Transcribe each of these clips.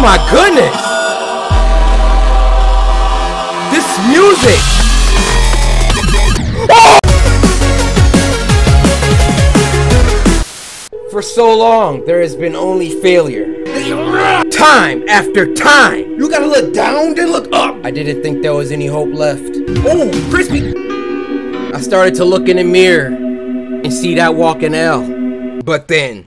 my goodness! This music! For so long, there has been only failure. Time after time! You gotta look down, then look up! I didn't think there was any hope left. Oh, crispy! I started to look in the mirror and see that walking L. But then,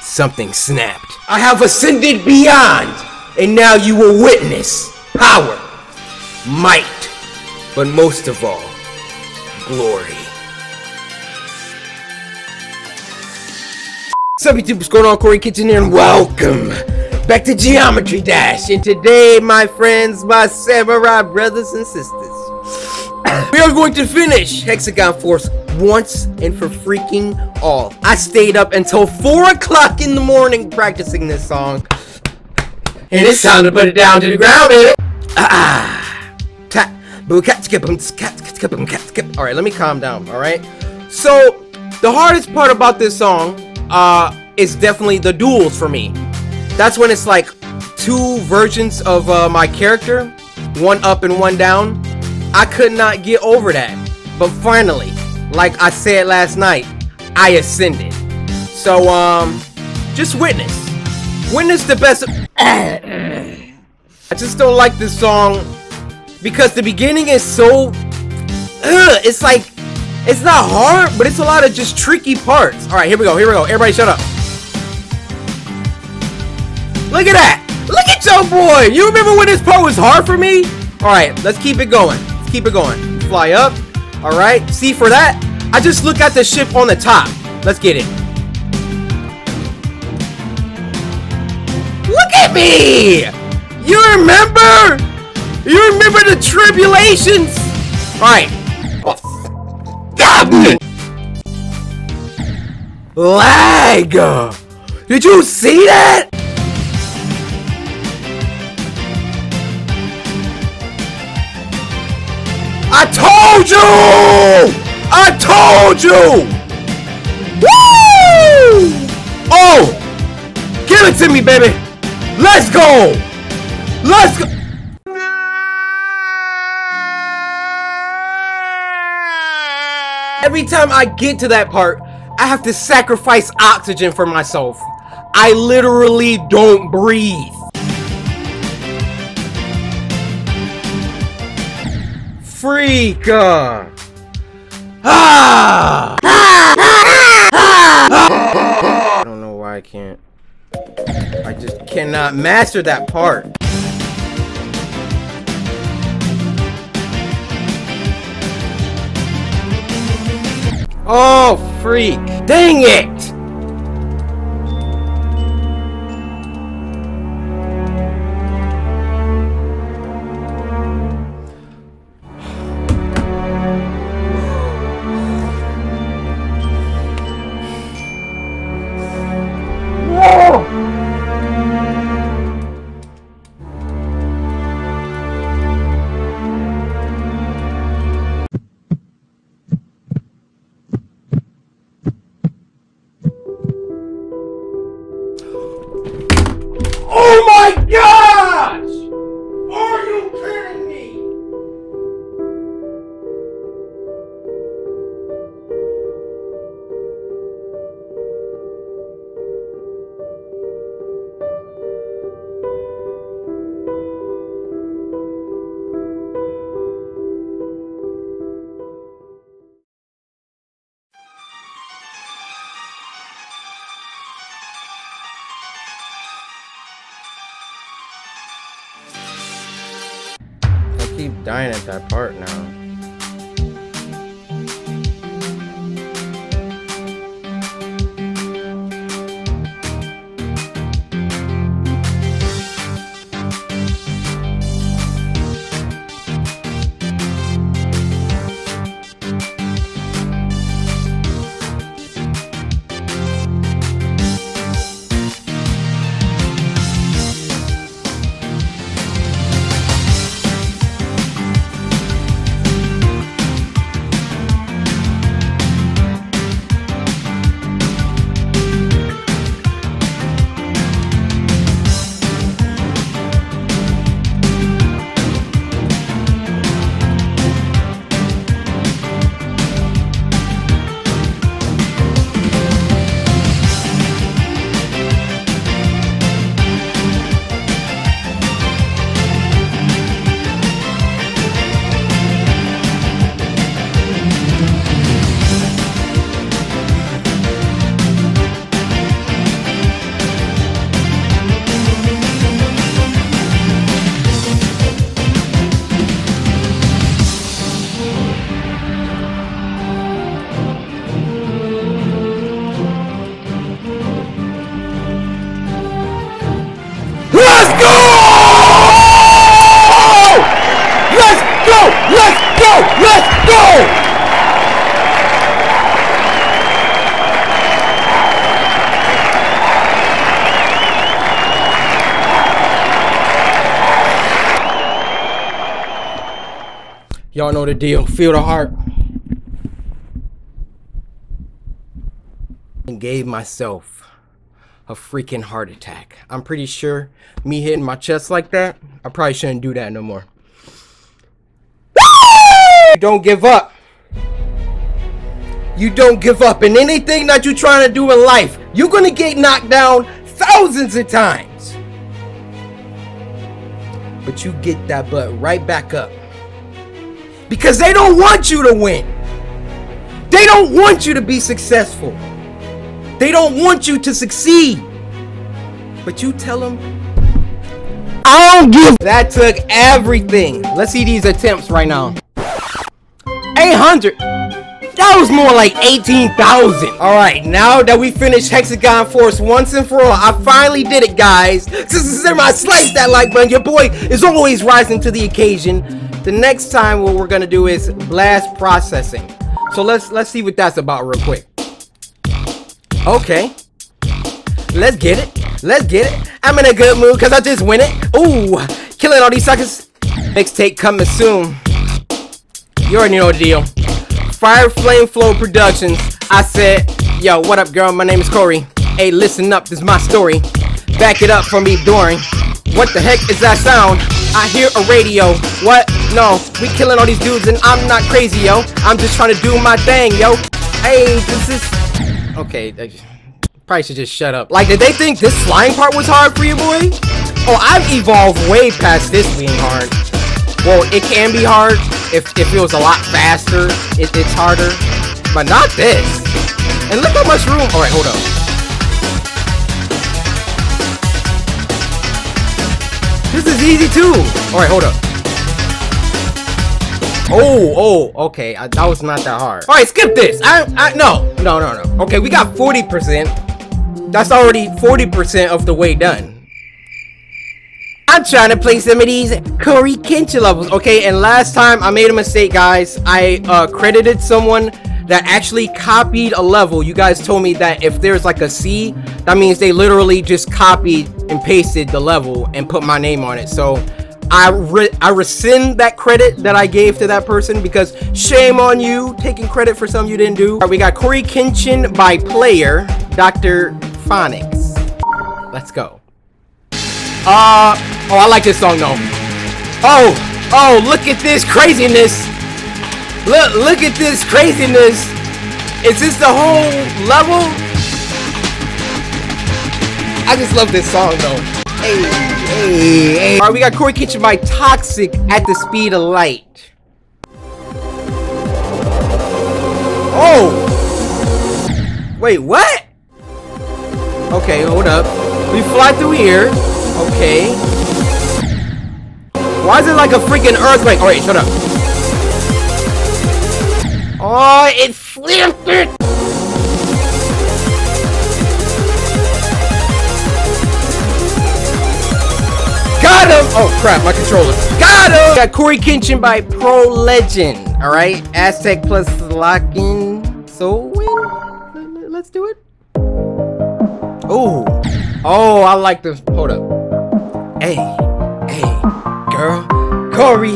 something snapped. I have ascended beyond, and now you will witness power, might, but most of all, glory. What's up, YouTube? What's going on? Koi Kitchen here, and welcome back to Geometry Dash. And today, my friends, my samurai brothers and sisters, we are going to finish Hexagon Force once and for freaking all. I stayed up until 4 o'clock in the morning practicing this song. And it's time to put it down to the ground, baby. Alright, let me calm down, alright? So, the hardest part about this song is definitely the duels for me. That's when it's like two versions of my character, one up and one down. I could not get over that, but finally, like I said last night, I ascended. So, just witness the best of I just don't like this song because the beginning is so, it's like, it's not hard, but it's a lot of just tricky parts. Alright, here we go, everybody shut up. Look at that, look at your boy, you remember when this part was hard for me? Alright, let's keep it going. Keep it going. Fly up. Alright, see for that? I just look at the ship on the top. Let's get it. Look at me! You remember? You remember the tribulations? Alright. Lag! Did you see that? I told you! I told you! Woo! Oh! Give it to me, baby! Let's go! Let's go! Every time I get to that part, I have to sacrifice oxygen for myself. I literally don't breathe. Freak! I don't know why I can't. I just cannot master that part. Oh, freak! Dang it! Keep dying at that part now. Y'all know the deal. Feel the heart. And gave myself a freaking heart attack. I'm pretty sure me hitting my chest like that, I probably shouldn't do that no more. You don't give up. You don't give up in anything that you're trying to do in life. You're gonna get knocked down thousands of times, but you get that butt right back up, because they don't want you to win. They don't want you to be successful. They don't want you to succeed. But you tell them, I don't give. That took everything. Let's see these attempts right now. 800. That was more like 18,000. All right, now that we finished Hexagon Force once and for all, I finally did it, guys. This is slice that like button. Your boy is always rising to the occasion. The next time, what we're gonna do is blast processing. So let's see what that's about real quick. Okay, let's get it. Let's get it. I'm in a good mood because I just win it. Ooh, killing all these suckers. Mixtape coming soon. You already know the deal. Fire Flame Flow Productions. I said, yo, what up, girl? My name is Corey. Hey, listen up, this is my story. Back it up for me, Doring. What the heck is that sound? I hear a radio. What? No, we killing all these dudes and I'm not crazy, yo. I'm just trying to do my thing, yo. Hey, this is... Okay, I probably should just shut up. Like, did they think this flying part was hard for you, boy? Oh, I've evolved way past this being hard. Well, it can be hard. If it was a lot faster, it's harder. But not this. And look how much room. Alright, hold up. This is easy too. Alright, hold up. Oh, okay. That was not that hard. Alright, skip this. No. Okay, we got 40%. That's already 40% of the way done. I'm trying to play some of these CoryxKenshin levels, okay? And last time I made a mistake, guys. I credited someone that actually copied a level. You guys told me that if there's like a C, that means they literally just copied and pasted the level and put my name on it. So I rescind that credit that I gave to that person, because shame on you taking credit for something you didn't do. All right, we got CoryxKenshin by player Dr. Phonics. Let's go. Oh, I like this song though. Oh, look at this craziness. Look at this craziness. Is this the whole level? I just love this song though. Hey. All right, we got CoryxKenshin by Toxic at the speed of light. Oh. Wait, what? Okay, hold up. We fly through here. Okay. Why is it like a freaking earthquake? All right, shut up. Oh, it flipped it. Got him. Oh crap, my controller. Got him. Got CoryxKenshin by Pro Legend. All right, Aztec plus locking. So let's do it. Oh, I like this. Hold up. Hey, girl, Corey,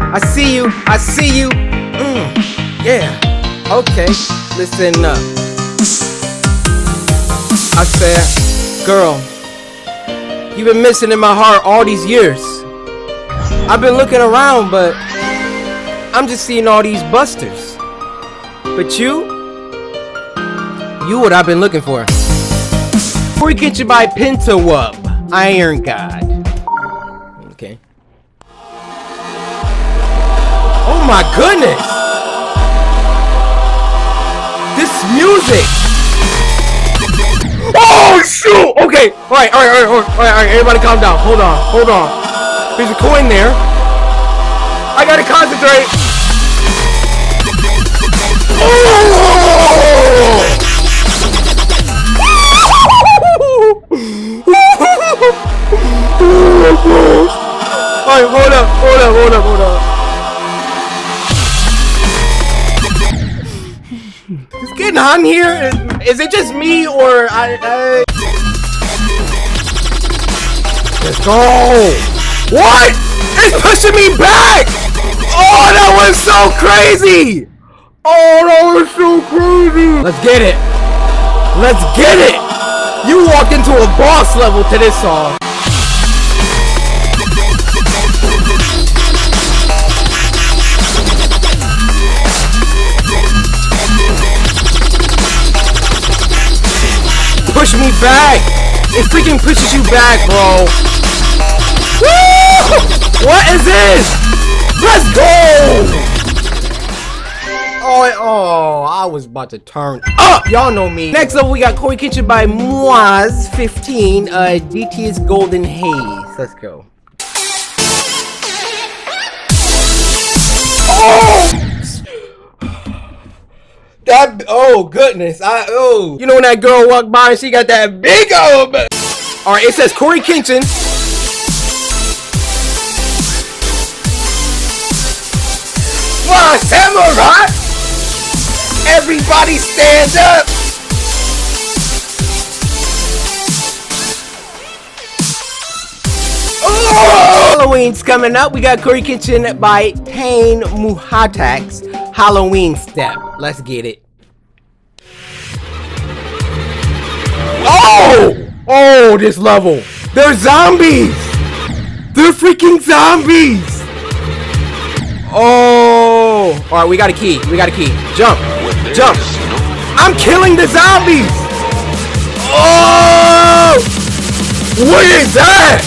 I see you, yeah, okay, listen up. I said, girl, you've been missing in my heart all these years. I've been looking around, but I'm just seeing all these busters. But you what I've been looking for. CoryxKenshin by PentaWub. Iron God. Okay. Oh my goodness! This music! Oh shoot! Okay, alright, everybody calm down. Hold on. There's a coin there. I gotta concentrate. Oh! Alright, hold up. It's getting hot in here. Is it just me or I... Let's go. What? It's pushing me back. Oh, that was so crazy! Oh, that was so crazy! Let's get it! Let's get it! You walked into a boss level to this song. Push me back! It freaking pushes you back, bro. Woo! What is this? Let's go! Oh, I was about to turn up. Y'all know me. Next up, we got Koi Kitchen by Moaz15, DT's Golden Haze. Let's go. Oh! That, oh goodness, you know when that girl walked by and she got that big old butt. Alright, it says CoryxKenshin. My samurai! Everybody stand up! Oh! Halloween's coming up. We got CoryxKenshin by Tain Muhatak's Halloween Step. Let's get it. Oh! Oh, this level. They're zombies! They're freaking zombies! Oh! Alright, we got a key. We got a key. Jump! Jump! I'm killing the zombies! Oh! What is that?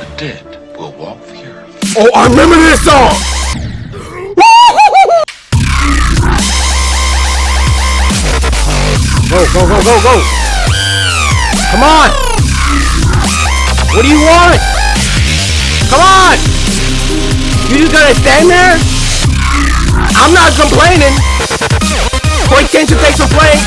The dead will walk the earth. Oh, I remember this song! Go, go, go, go, go! Come on! What do you want? Come on! You just gotta stand there? I'm not complaining. CoryxKenshin, thanks for playing.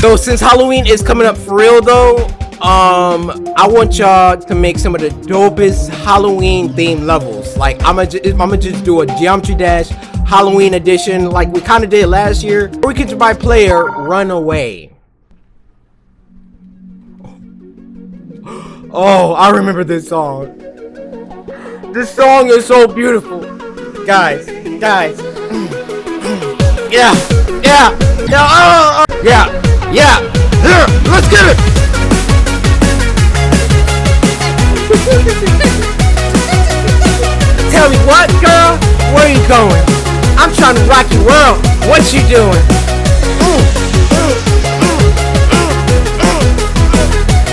So since Halloween is coming up for real though, I want y'all to make some of the dopest Halloween themed levels. Like I'ma just do a Geometry Dash Halloween edition, like we kind of did last year. CoryxKenshin by player Run Away. Oh, I remember this song. This song is so beautiful. Guys, guys. Yeah, yeah, yeah, yeah. Here, let's get it. Tell me what, girl? Where you going? I'm trying to rock your world. What you doing?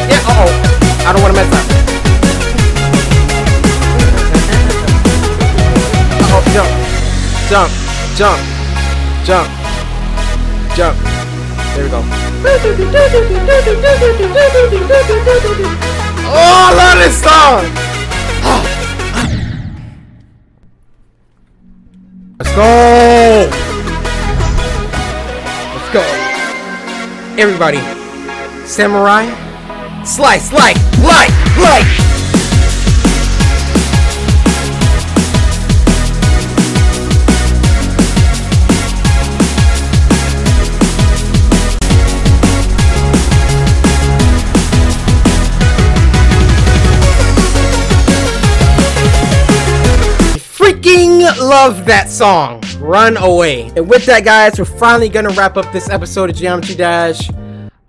Yeah, uh-oh. I don't want to mess up. Jump, jump, jump, jump, jump. There we go. Oh, I love this song! Let's go! Let's go. Everybody. Samurai. Slice, like. Love that song, Run Away. And with that, guys, we're finally gonna wrap up this episode of Geometry Dash.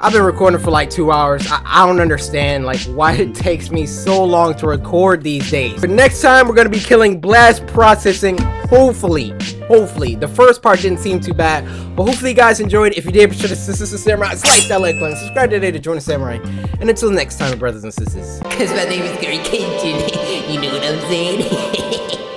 I've been recording for like 2 hours. I don't understand like why it takes me so long to record these days. But next time we're gonna be killing Blast Processing. Hopefully. The first part didn't seem too bad, but hopefully you guys enjoyed. If you did, be sure to Samurai, slice that like button, subscribe today to join the Samurai. And until next time, brothers and sisters. Cause my name is CoryxKenshin. You know what I'm saying?